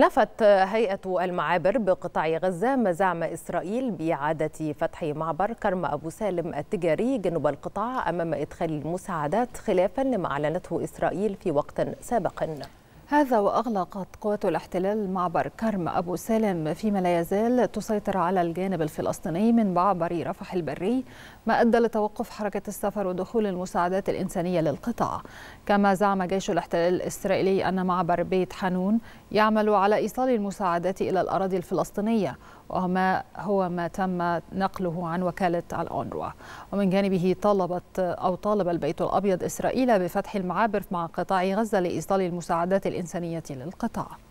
نفت هيئة المعابر بقطاع غزة مزاعم إسرائيل بإعادة فتح معبر كرم أبو سالم التجاري جنوب القطاع أمام إدخال المساعدات، خلافا لما أعلنته إسرائيل في وقت سابق. هذا وأغلقت قوات الاحتلال معبر كرم أبو سالم، فيما لا يزال تسيطر على الجانب الفلسطيني من معبر رفح البري، ما أدى لتوقف حركة السفر ودخول المساعدات الإنسانية للقطاع. كما زعم جيش الاحتلال الإسرائيلي أن معبر بيت حانون يعمل على إيصال المساعدات إلى الأراضي الفلسطينية، وهو ما تم نقله عن وكالة الأونروا. ومن جانبه طالب البيت الأبيض إسرائيل بفتح المعابر مع قطاع غزة لإيصال المساعدات الإنسانية للقطاع.